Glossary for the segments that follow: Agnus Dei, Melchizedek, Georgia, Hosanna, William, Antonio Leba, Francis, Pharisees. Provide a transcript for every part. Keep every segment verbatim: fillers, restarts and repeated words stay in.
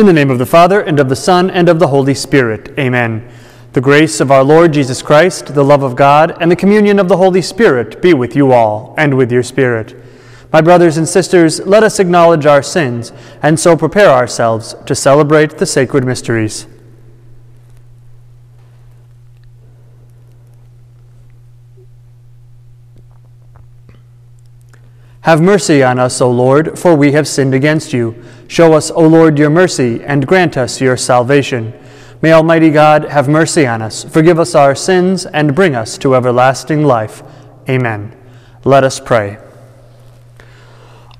In the name of the Father, and of the Son, and of the Holy Spirit. Amen. The grace of our Lord Jesus Christ, the love of God, and the communion of the Holy Spirit be with you all, and with your spirit. My brothers and sisters, let us acknowledge our sins, and so prepare ourselves to celebrate the sacred mysteries. Have mercy on us, O Lord, for we have sinned against you. Show us, O Lord, your mercy, and grant us your salvation. May Almighty God have mercy on us, forgive us our sins, and bring us to everlasting life. Amen. Let us pray.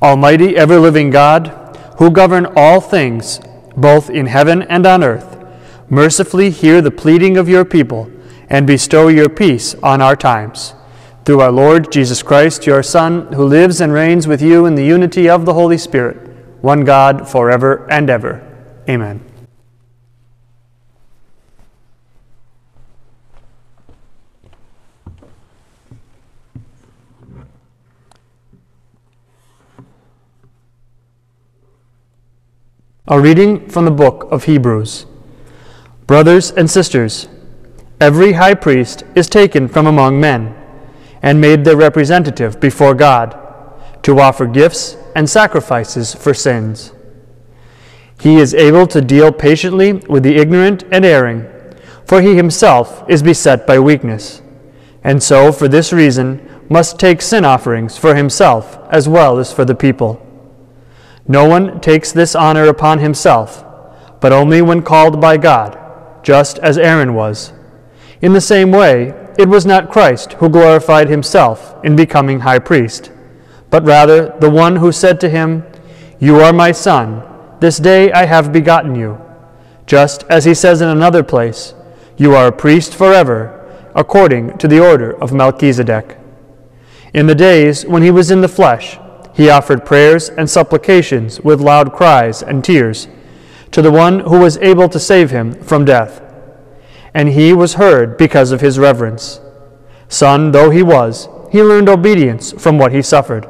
Almighty, ever-living God, who govern all things, both in heaven and on earth, mercifully hear the pleading of your people, and bestow your peace on our times. Through our Lord Jesus Christ, your Son, who lives and reigns with you in the unity of the Holy Spirit, one God, forever and ever. Amen. A reading from the book of Hebrews. Brothers and sisters, every high priest is taken from among men, and made their representative before God, to offer gifts and sacrifices for sins. He is able to deal patiently with the ignorant and erring, for he himself is beset by weakness, and so for this reason must take sin offerings for himself as well as for the people. No one takes this honor upon himself, but only when called by God, just as Aaron was. In the same way, it was not Christ who glorified himself in becoming high priest, but rather the one who said to him, "You are my son, this day I have begotten you." Just as he says in another place, "You are a priest forever, according to the order of Melchizedek." In the days when he was in the flesh, he offered prayers and supplications with loud cries and tears to the one who was able to save him from death. And he was heard because of his reverence. Son though he was, he learned obedience from what he suffered.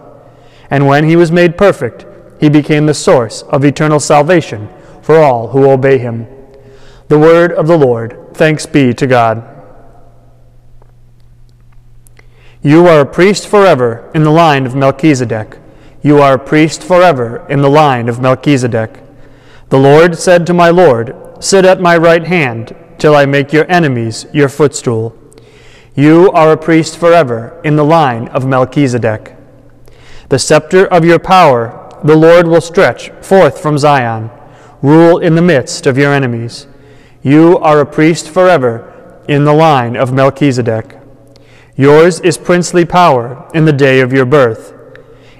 And when he was made perfect, he became the source of eternal salvation for all who obey him. The word of the Lord. Thanks be to God. You are a priest forever in the line of Melchizedek. You are a priest forever in the line of Melchizedek. The Lord said to my Lord, "Sit at my right hand, till I make your enemies your footstool." You are a priest forever in the line of Melchizedek. The scepter of your power the Lord will stretch forth from Zion. Rule in the midst of your enemies. You are a priest forever in the line of Melchizedek. Yours is princely power in the day of your birth.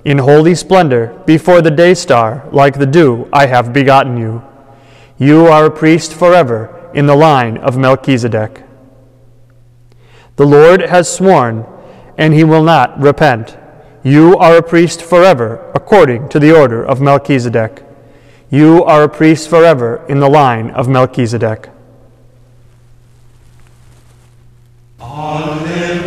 In holy splendor before the day star, like the dew, I have begotten you. You are a priest forever in the line of Melchizedek. The Lord has sworn, and he will not repent. You are a priest forever, according to the order of Melchizedek. You are a priest forever in the line of Melchizedek. Alleluia.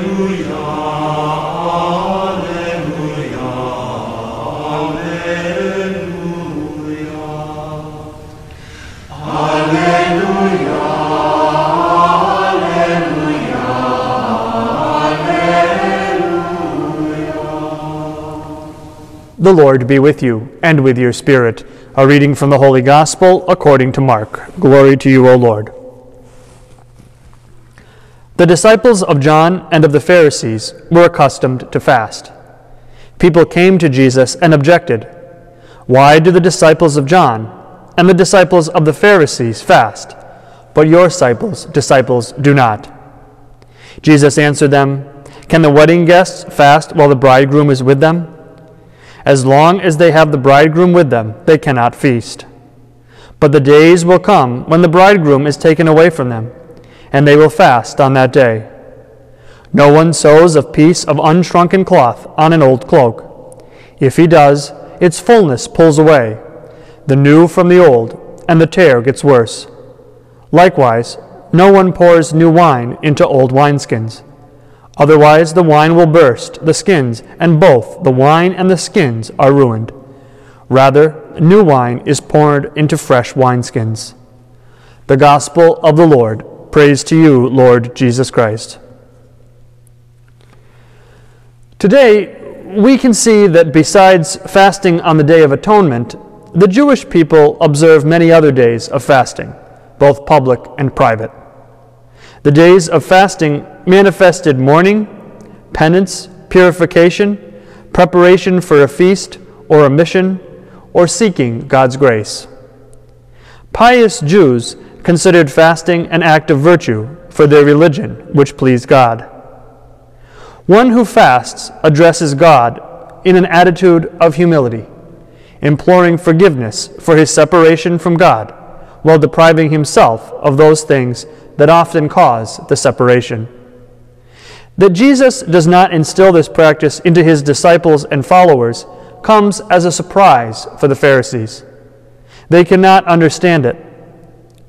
The Lord be with you, and with your spirit. A reading from the Holy Gospel according to Mark. Glory to you, O Lord. The disciples of John and of the Pharisees were accustomed to fast. People came to Jesus and objected, "Why do the disciples of John and the disciples of the Pharisees fast, but your disciples, disciples do not?" Jesus answered them, "Can the wedding guests fast while the bridegroom is with them? As long as they have the bridegroom with them, they cannot feast. But the days will come when the bridegroom is taken away from them, and they will fast on that day. No one sews a piece of unshrunken cloth on an old cloak. If he does, its fullness pulls away, the new from the old, and the tear gets worse. Likewise, no one pours new wine into old wineskins. Otherwise the wine will burst the skins, and both the wine and the skins are ruined. Rather, new wine is poured into fresh wineskins. The Gospel of the Lord. Praise to you, Lord Jesus Christ. Today, we can see that besides fasting on the Day of Atonement, the Jewish people observe many other days of fasting, both public and private. The days of fasting manifested mourning, penance, purification, preparation for a feast or a mission, or seeking God's grace. Pious Jews considered fasting an act of virtue for their religion, which pleased God. One who fasts addresses God in an attitude of humility, imploring forgiveness for his separation from God, while depriving himself of those things that often cause the separation. That Jesus does not instill this practice into his disciples and followers comes as a surprise for the Pharisees. They cannot understand it.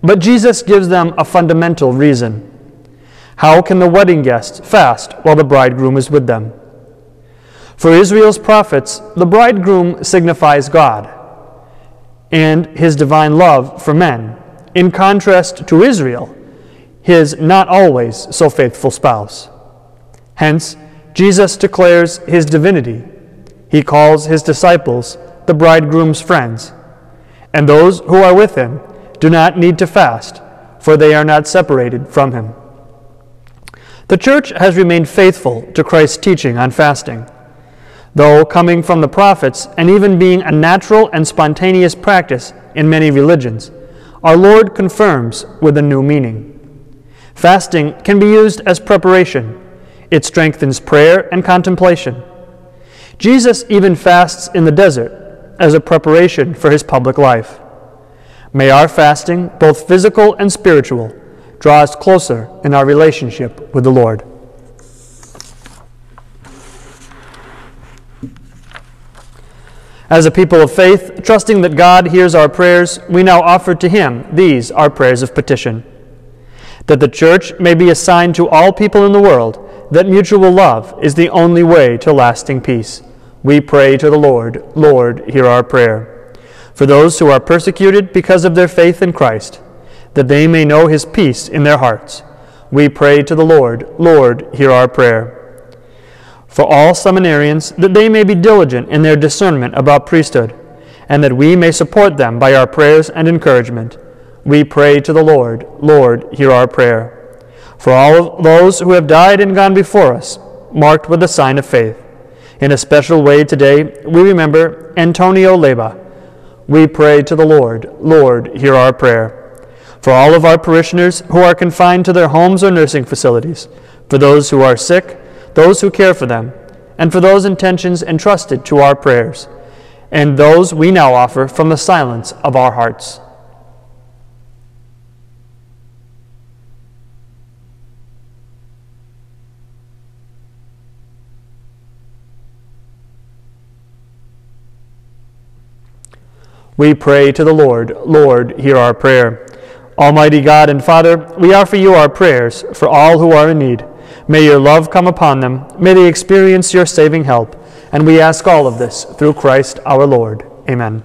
But Jesus gives them a fundamental reason. How can the wedding guests fast while the bridegroom is with them? For Israel's prophets, the bridegroom signifies God and his divine love for men, in contrast to Israel, his not always so faithful spouse. Hence, Jesus declares his divinity. He calls his disciples the bridegroom's friends, and those who are with him do not need to fast, for they are not separated from him. The church has remained faithful to Christ's teaching on fasting, though coming from the prophets and even being a natural and spontaneous practice in many religions, our Lord confirms with a new meaning. Fasting can be used as preparation. It strengthens prayer and contemplation. Jesus even fasts in the desert as a preparation for his public life. May our fasting, both physical and spiritual, draw us closer in our relationship with the Lord. As a people of faith, trusting that God hears our prayers, we now offer to him these, our prayers of petition. That the church may be a sign to all people in the world that mutual love is the only way to lasting peace. We pray to the Lord. Lord, hear our prayer. For those who are persecuted because of their faith in Christ, that they may know his peace in their hearts. We pray to the Lord. Lord, hear our prayer. For all seminarians, that they may be diligent in their discernment about priesthood, and that we may support them by our prayers and encouragement. We pray to the Lord. Lord, hear our prayer. For all of those who have died and gone before us, marked with the sign of faith. In a special way today, we remember Antonio Leba. We pray to the Lord. Lord, hear our prayer. For all of our parishioners who are confined to their homes or nursing facilities, for those who are sick, those who care for them, and for those intentions entrusted to our prayers, and those we now offer from the silence of our hearts. We pray to the Lord. Lord, hear our prayer. Almighty God and Father, we offer you our prayers for all who are in need. May your love come upon them. May they experience your saving help. And we ask all of this through Christ our Lord. Amen.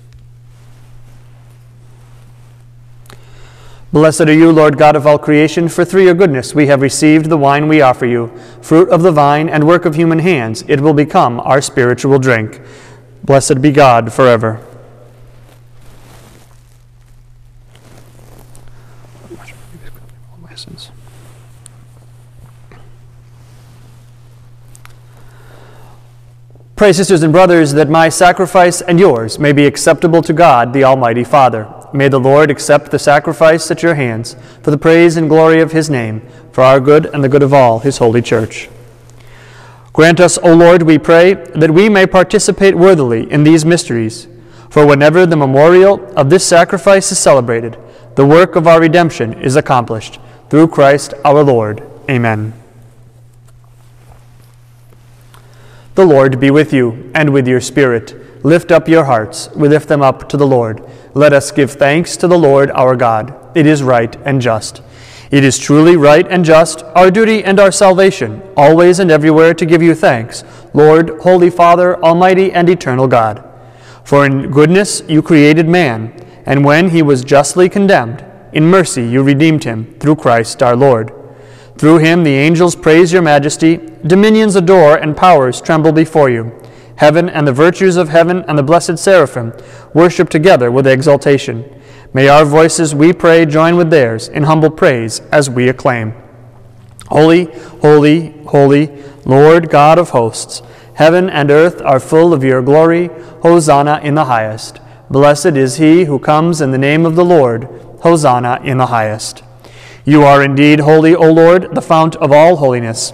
Blessed are you, Lord God of all creation, for through your goodness we have received the wine we offer you. Fruit of the vine and work of human hands, it will become our spiritual drink. Blessed be God forever. Pray, sisters and brothers, that my sacrifice and yours may be acceptable to God, the Almighty Father. May the Lord accept the sacrifice at your hands for the praise and glory of his name, for our good and the good of all his holy church. Grant us, O Lord, we pray, that we may participate worthily in these mysteries. For whenever the memorial of this sacrifice is celebrated, the work of our redemption is accomplished. Through Christ our Lord. Amen. The Lord be with you, and with your spirit. Lift up your hearts. We lift them up to the Lord. Let us give thanks to the Lord our God. It is right and just. It is truly right and just, our duty and our salvation, always and everywhere to give you thanks, Lord, Holy Father, Almighty and eternal God. For in goodness you created man, and when he was justly condemned, in mercy you redeemed him, through Christ our Lord. Through him the angels praise your majesty, dominions adore and powers tremble before you. Heaven and the virtues of heaven and the blessed seraphim worship together with exaltation. May our voices, we pray, join with theirs in humble praise as we acclaim. Holy, holy, holy, Lord God of hosts, heaven and earth are full of your glory. Hosanna in the highest. Blessed is he who comes in the name of the Lord. Hosanna in the highest. You are indeed holy, O Lord, the fount of all holiness.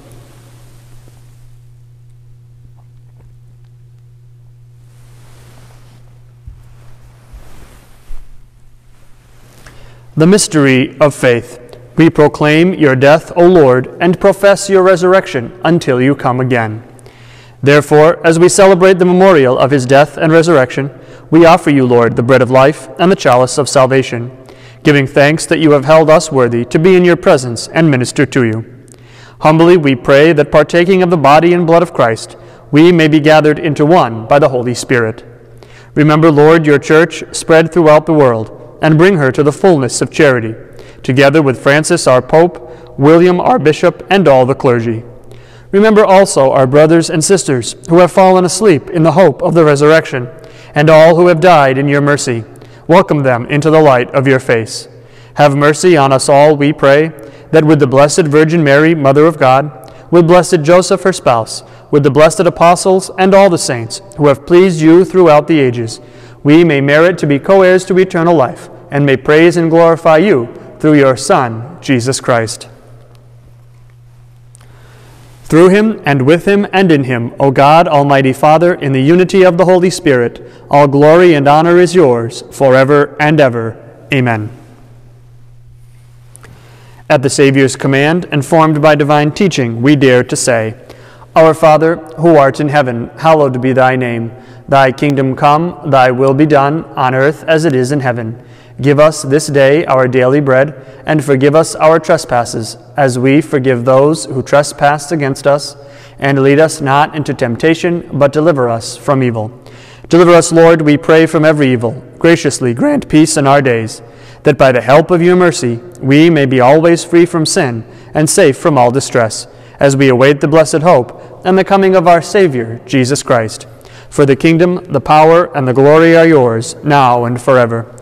The mystery of faith. We proclaim your death, O Lord, and profess your resurrection until you come again. Therefore, as we celebrate the memorial of his death and resurrection, we offer you, Lord, the bread of life and the chalice of salvation, giving thanks that you have held us worthy to be in your presence and minister to you. Humbly we pray that partaking of the body and blood of Christ, we may be gathered into one by the Holy Spirit. Remember, Lord, your church spread throughout the world, and bring her to the fullness of charity, together with Francis our Pope, William our Bishop, and all the clergy. Remember also our brothers and sisters who have fallen asleep in the hope of the resurrection, and all who have died in your mercy. Welcome them into the light of your face. Have mercy on us all, we pray, that with the Blessed Virgin Mary, Mother of God, with blessed Joseph her spouse, with the blessed apostles and all the saints who have pleased you throughout the ages, we may merit to be co-heirs to eternal life, and may praise and glorify you through your Son, Jesus Christ. Through him, and with him, and in him, O God, Almighty Father, in the unity of the Holy Spirit, all glory and honor is yours, forever and ever. Amen. At the Savior's command, and formed by divine teaching, we dare to say, Our Father, who art in heaven, hallowed be thy name. Thy kingdom come, thy will be done, on earth as it is in heaven. Give us this day our daily bread, and forgive us our trespasses, as we forgive those who trespass against us. And lead us not into temptation, but deliver us from evil. Deliver us, Lord, we pray, from every evil. Graciously grant peace in our days, that by the help of your mercy we may be always free from sin and safe from all distress, as we await the blessed hope and the coming of our Savior, Jesus Christ. For the kingdom, the power, and the glory are yours, now and forever.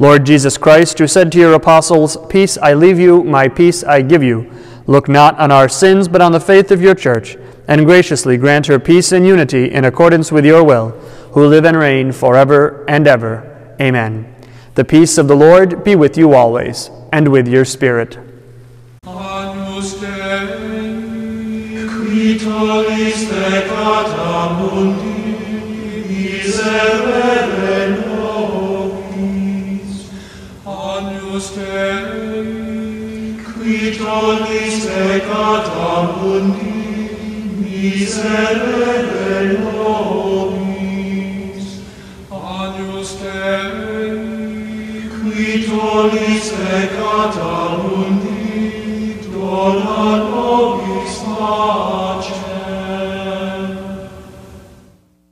Lord Jesus Christ, who said to your apostles, Peace I leave you, my peace I give you, look not on our sins, but on the faith of your church, and graciously grant her peace and unity in accordance with your will, who live and reign forever and ever. Amen. The peace of the Lord be with you always, and with your spirit. Amen. Agnus Dei, qui tollis peccata mundi, miserere nobis. Solis peccata undi, dona nobis pacem.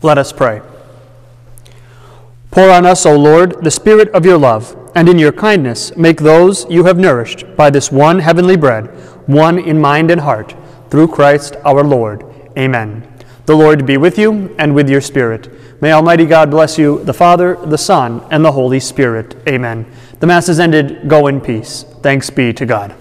Let us pray. Pour on us, O Lord, the spirit of your love, and in your kindness make those you have nourished by this one heavenly bread, one in mind and heart, through Christ our Lord. Amen. The Lord be with you and with your spirit. May Almighty God bless you, the Father, the Son, and the Holy Spirit. Amen. The Mass is ended. Go in peace. Thanks be to God.